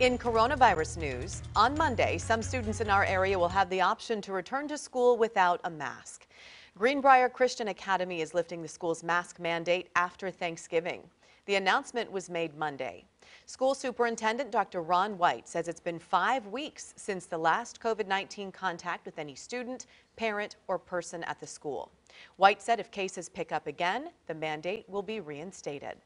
In coronavirus news, on Monday, some students in our area will have the option to return to school without a mask. Greenbrier Christian Academy is lifting the school's mask mandate after Thanksgiving. The announcement was made Monday. School Superintendent Dr. Ron White says it's been 5 weeks since the last COVID-19 contact with any student, parent, or person at the school. White said if cases pick up again, the mandate will be reinstated.